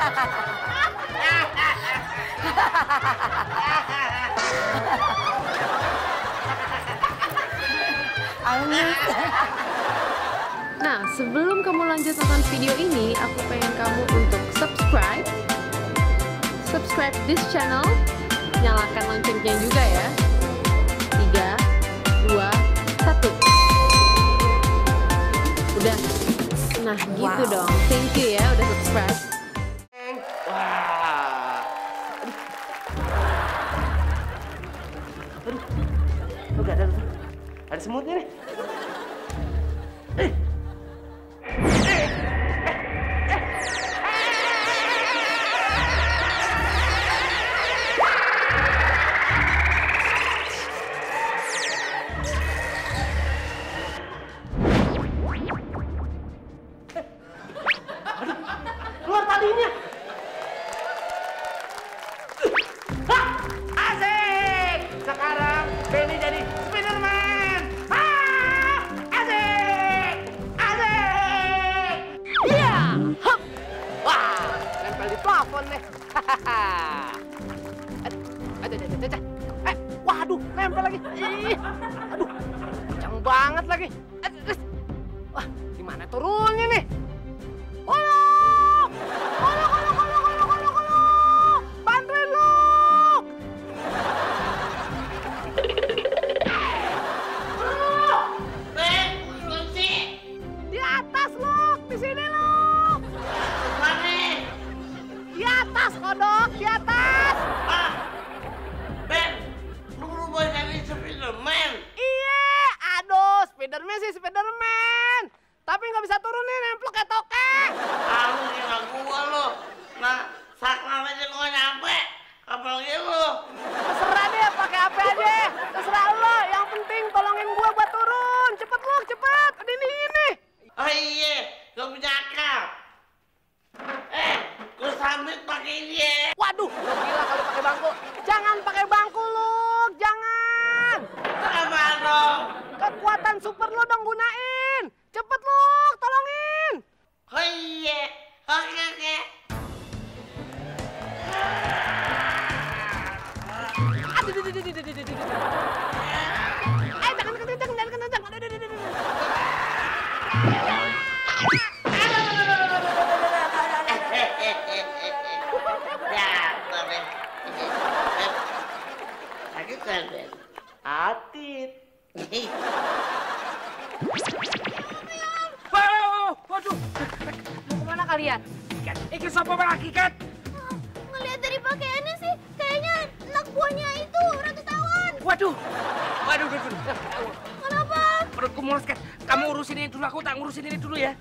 Nah, sebelum kamu lanjut nonton video ini, aku pengen kamu untuk subscribe this channel, nyalakan loncengnya juga ya. 3, 2, 1. Udah. Nah, gitu dong. Thank you ya udah subscribe. Wah. Aduh, enggak ada semutnya nih. Waduh, nempel lagi. Aduh, kencang banget lagi. Wah, gimana turunnya nih? Kolo, bantuin lu. Di atas lu, di sini lu. Di atas kodok, di atas. Spiderman. Iya, aduh, Spiderman sih Spiderman. Tapi nggak bisa turunin, nemplok kayak tokek. Aduh, gila gua lu. Nah, sakram aja gua nyampe. Apalagi lu. Terserah deh, pakai apa aja. Terserah lu, yang penting tolongin gua buat turun. Cepet lu, cepet. Ini. Oh iya, gua punya akal. Gua sambit pakai ini. Waduh, lu gila kalau pakai bangku. Jangan pakai bangku lu, jangan. Kekuatan super lo dong gunain. Cepet lo, tolongin. Oh iya, oke. Atit. Waduh, mau kemana kalian? Ikan siapa berakikat? Ngelihat dari pakaiannya sih, kayaknya anak buahnya itu Ratu Tawon. Waduh. Kenapa? Perutku mulus, Kat. Kamu urusin ini dulu, aku tak ngurusin ini dulu ya.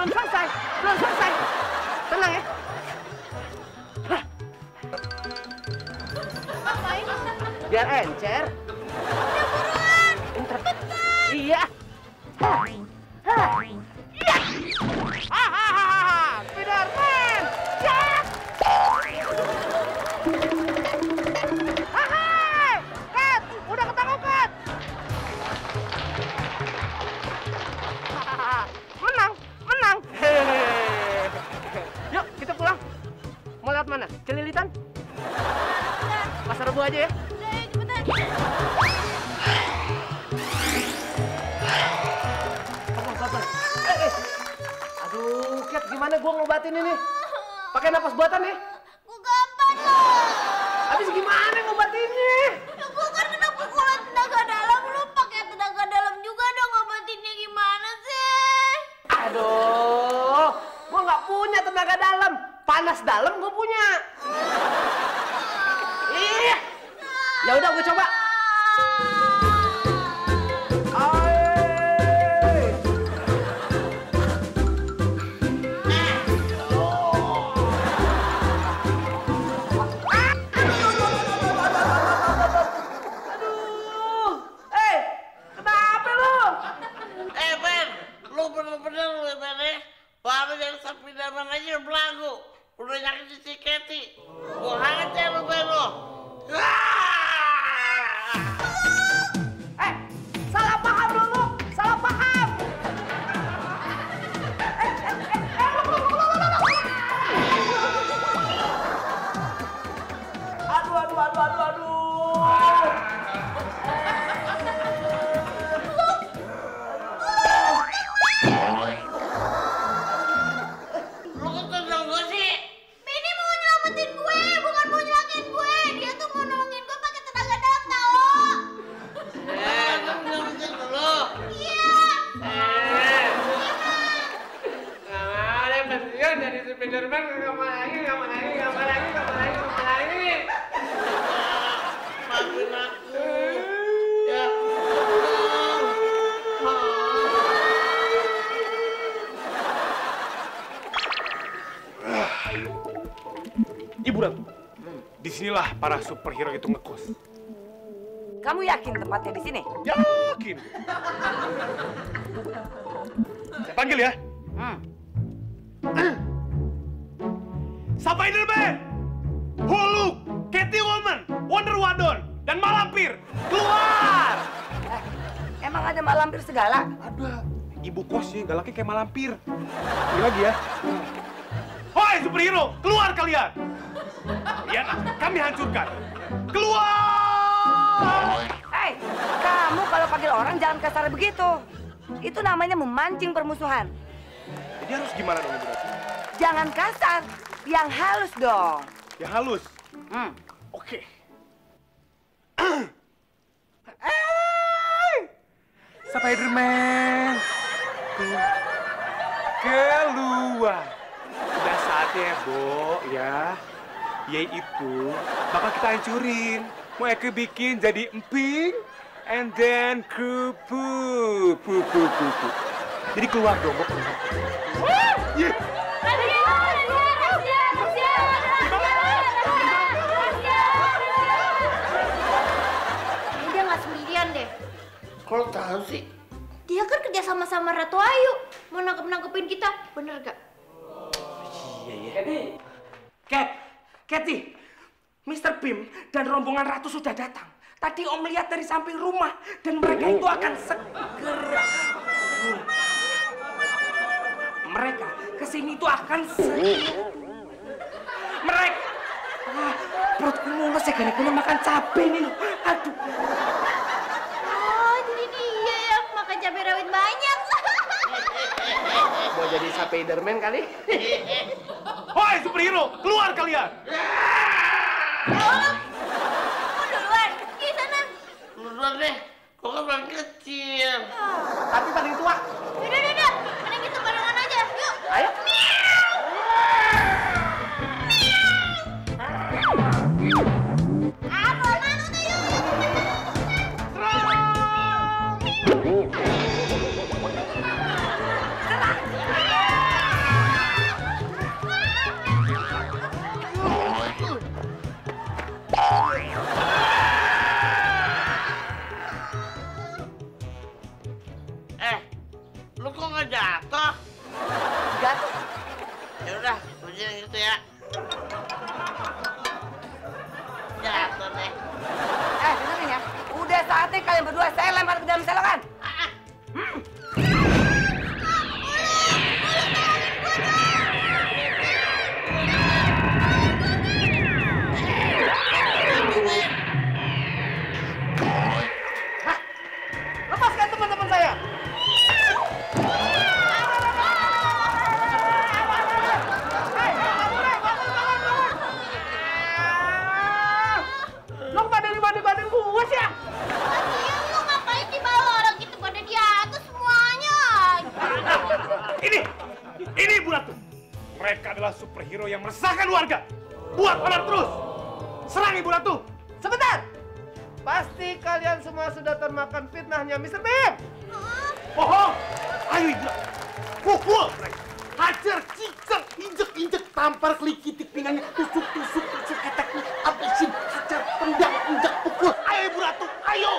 Belum selesai. Tenang ya. Ngapain? Biar encer. Udah buruan. Iya. Spiderman! Hai, Kat, udah ketangkap, Kat. Menang, menang. Yuk, kita pulang. Mau lewat mana? Celilitan? Pasar Rebo aja ya. Aduh, Kat, gimana gua ngobatin ini? Pakai napas buatan ya? Gua gampang loh. Habis gimana ngobatinnya? Ya, gua kan kena pukulan tenaga dalam, lu pakai tenaga dalam juga dong ngobatinnya, gimana sih? Aduh, gua nggak punya tenaga dalam, panas dalam gua punya. Iya. Ya udah, gua coba. Ibu Ratu, disinilah para superhero itu ngekos. Kamu yakin tempatnya di sini? Yakin. Saya panggil ya. Spiderman, Hulk, Catwoman, Wonder Woman, dan Malampir, keluar! Emang ada Malampir segala? Ada. Ibu kos sih, galaknya kayak Malampir. Ini lagi ya. Hoi superhero, keluar kalian! Iya, kami hancurkan. Keluar! Hei, kamu kalau panggil orang jangan kasar begitu. Itu namanya memancing permusuhan. Jadi harus gimana dong, Ibu Ratu? Jangan kasar, yang halus dong. Yang halus? Oke. Spiderman, keluar. Udah saatnya, Bo, ya. Yaitu bakal kita hancurin. Mau aku bikin jadi emping, and then kupu. Jadi keluar dong, Bo. Dia nggak sendirian deh. Kalau tahu sih, dia kan kerja sama-sama Ratu Ayu mau nangkepin kita, bener gak? Iya. Kathy, Mr. Beam dan rombongan Ratu sudah datang. Tadi Om lihat dari samping rumah dan mereka itu akan segera. Mereka kesini itu akan mereka. Perutku mules ya, gara-gara makan cabai nih loh. Aduh. Oh, jadi dia yang makan cabai rawit banyak. Mau jadi Spiderman kali? Hoi superhero, keluar kalian! Kok duluan? Di sana. Duluan deh, kok orang kecil. Tapi paling tua. Udah. Mending kita barengan aja, yuk. Ayo. Lu kok jatuh. Jatuh. Ya udah, begini gitu ya. Jatuh deh. Eh, dengerin ya. Udah saatnya kalian berdua saya lempar ke dalam selokan. Mereka adalah superhero yang meresahkan warga. Buat onar terus. Serang Ibu Ratu. Sebentar. Pasti kalian semua sudah termakan fitnahnya Mr. Bean. Bohong. Ayo Ibu Ratu. Pukul mereka. Hajar, cicak, injek-injek, tampar, kelikitik pinggangnya, tusuk-tusuk, keteknya, abisin, hajar, tendang, injak, pukul. Ayo Ibu Ratu, ayo.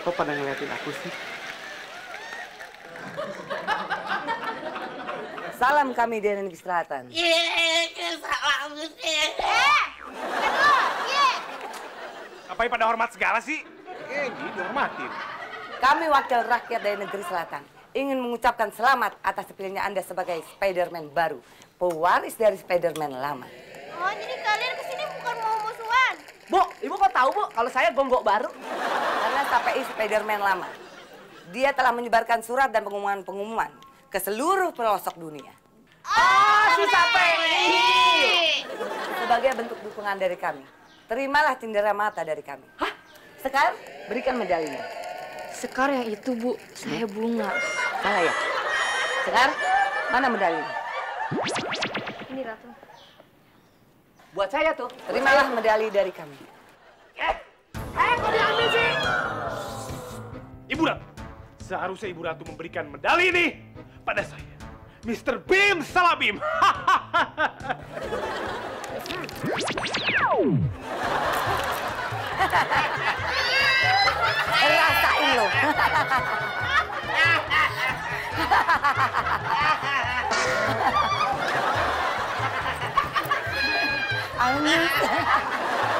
Kok pada ngeliatin aku sih? Salam kami dari negeri selatan. Salam. Ngapain pada hormat segala sih? Gini dihormatin. Kami wakil rakyat dari negeri selatan ingin mengucapkan selamat atas dipilihnya Anda sebagai Spiderman baru, pewaris dari Spiderman lama. Oh, jadi kalian kesini bukan mau musuhan? Bu, Ibu kok tahu Bu kalau saya gonggok baru? KPI Spiderman lama. Dia telah menyebarkan surat dan pengumuman-pengumuman ke seluruh pelosok dunia. Oh, susah PI! Sebagai bentuk dukungan dari kami, terimalah cendera mata dari kami. Hah? Sekar, berikan medalinya. Sekar yang itu, Bu. Saya bunga. Salah ya? Sekar, mana medalinya? Ini, Ratu. Buat saya tuh, terimalah medali dari kami. Kok diambil sih? Ibu Ratu, seharusnya Ibu Ratu memberikan medali ini pada saya, Mr. Bean Salabim. Rasain lo. Amin.